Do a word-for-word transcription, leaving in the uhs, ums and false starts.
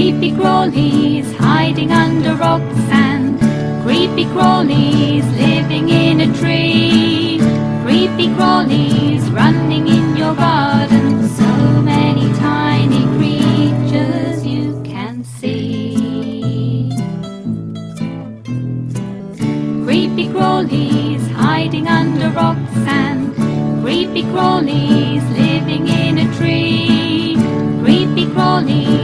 Creepy crawlies hiding under rocks and creepy crawlies living in a tree. Creepy crawlies running in your garden, so many tiny creatures you can see. Creepy crawlies hiding under rocks and creepy crawlies living in a tree. Creepy crawlies